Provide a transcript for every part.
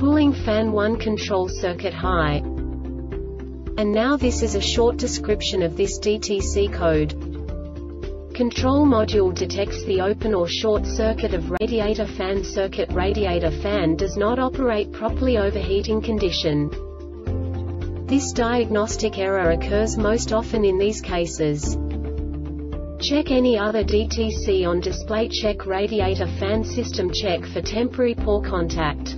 cooling fan 1 control circuit high. And now this is a short description of this DTC code. Control module detects the open or short circuit of radiator fan circuit. Radiator fan does not operate properly. Overheating condition. This diagnostic error occurs most often in these cases. Check any other DTC on display. Check radiator fan system. Check for temporary poor contact.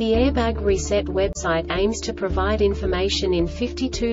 The Airbag Reset website aims to provide information in 52